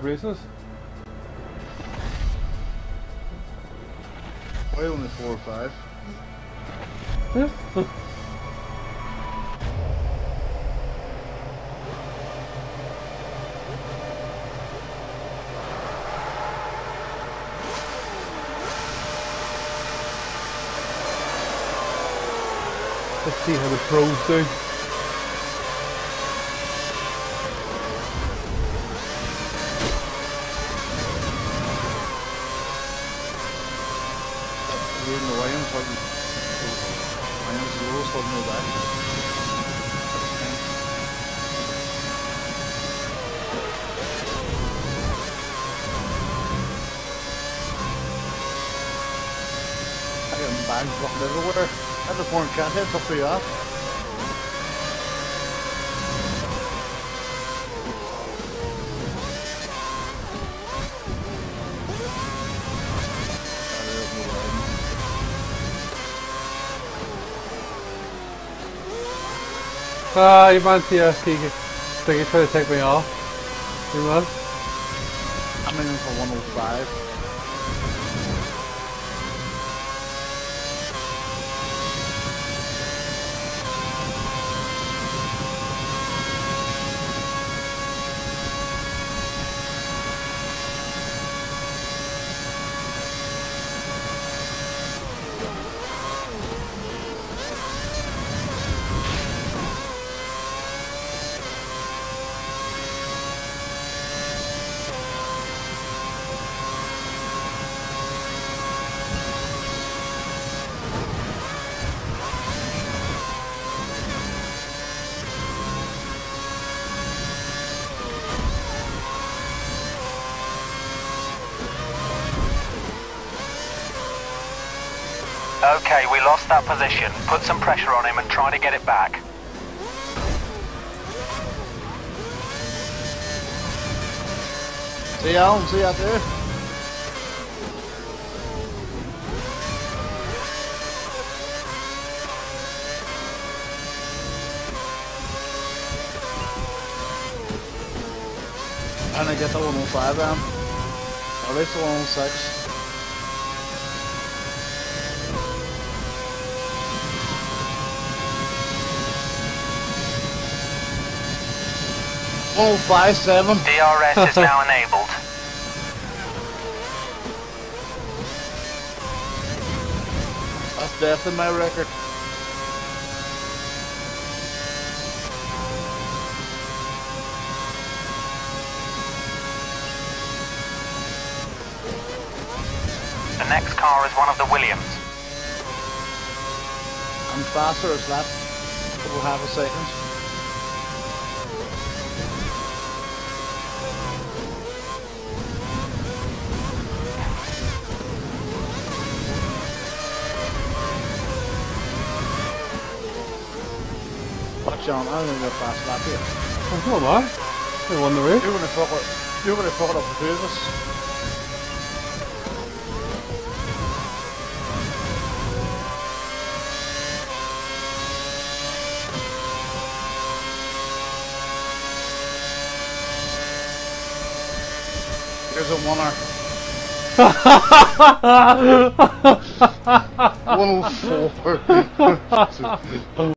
Races? Probably only 4 or 5. Let's see how the pros do. Bangs fucking everywhere. That Deformed Cathead's up to your ass. Ah, you man, so you try to take me off. You man. I'm in for 105. Okay, we lost that position. Put some pressure on him and try to get it back. See ya, see ya there. And I get the 105 then. At least the 106. Oh, 57. DRS is now enabled. That's death in my record. The next car is one of the Williams. I'm faster as that. We'll have a second. John, I don't even know fast lap here. Oh, come on, they won the race. You're going to fuck it up for two of us. Here's a winner. 104.